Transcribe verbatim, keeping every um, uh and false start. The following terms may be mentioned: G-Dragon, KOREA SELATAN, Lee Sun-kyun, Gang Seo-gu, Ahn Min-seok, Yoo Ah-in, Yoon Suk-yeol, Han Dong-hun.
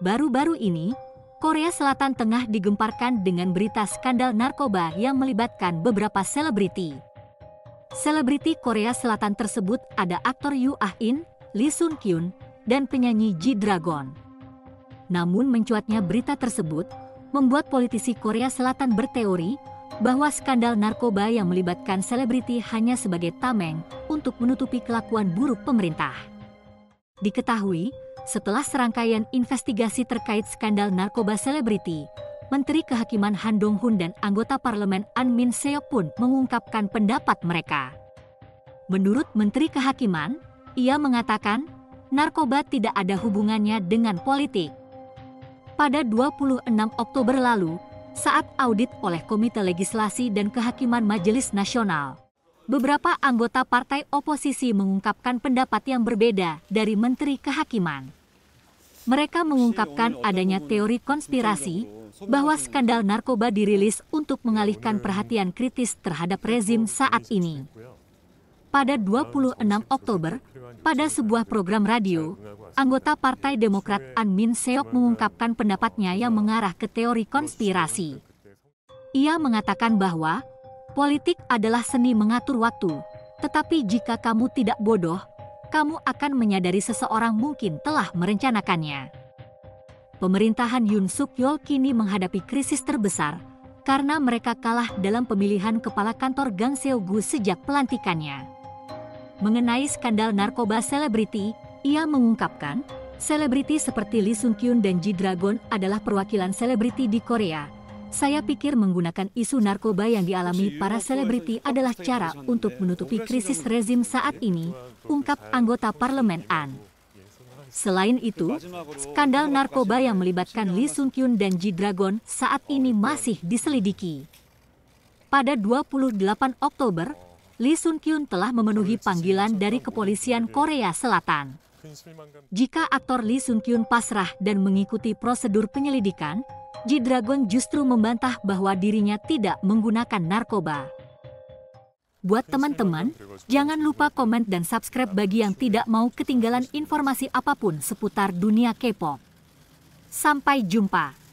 Baru-baru ini, Korea Selatan tengah digemparkan dengan berita skandal narkoba yang melibatkan beberapa selebriti. Selebriti Korea Selatan tersebut ada aktor Yoo Ah-in, Lee Sun-kyun, dan penyanyi G-Dragon. Namun mencuatnya berita tersebut membuat politisi Korea Selatan berteori bahwa skandal narkoba yang melibatkan selebriti hanya sebagai tameng untuk menutupi kelakuan buruk pemerintah. Diketahui, setelah serangkaian investigasi terkait skandal narkoba selebriti, Menteri Kehakiman Han Dong-hun dan anggota parlemen Ahn Min-seok pun mengungkapkan pendapat mereka. Menurut Menteri Kehakiman, ia mengatakan narkoba tidak ada hubungannya dengan politik. Pada dua puluh enam Oktober lalu, saat audit oleh Komite Legislasi dan Kehakiman Majelis Nasional, beberapa anggota partai oposisi mengungkapkan pendapat yang berbeda dari Menteri Kehakiman. Mereka mengungkapkan adanya teori konspirasi bahwa skandal narkoba dirilis untuk mengalihkan perhatian kritis terhadap rezim saat ini. Pada dua puluh enam Oktober, pada sebuah program radio, anggota Partai Demokrat Ahn Min-seok mengungkapkan pendapatnya yang mengarah ke teori konspirasi. Ia mengatakan bahwa politik adalah seni mengatur waktu, tetapi jika kamu tidak bodoh, kamu akan menyadari seseorang mungkin telah merencanakannya. Pemerintahan Yoon Suk-yeol kini menghadapi krisis terbesar karena mereka kalah dalam pemilihan kepala kantor Gang Seo-gu sejak pelantikannya. Mengenai skandal narkoba selebriti, ia mengungkapkan, selebriti seperti Lee Sun-kyun dan G-Dragon adalah perwakilan selebriti di Korea. Saya pikir menggunakan isu narkoba yang dialami para selebriti adalah cara untuk menutupi krisis rezim saat ini, ungkap anggota parlemen Ahn. Selain itu, skandal narkoba yang melibatkan Lee Sun-kyun dan G-Dragon saat ini masih diselidiki. Pada dua puluh delapan Oktober, Lee Sun-kyun telah memenuhi panggilan dari kepolisian Korea Selatan. Jika aktor Lee Sun-kyun pasrah dan mengikuti prosedur penyelidikan, G-Dragon justru membantah bahwa dirinya tidak menggunakan narkoba. Buat teman-teman, jangan lupa komen dan subscribe bagi yang tidak mau ketinggalan informasi apapun seputar dunia K-pop. Sampai jumpa!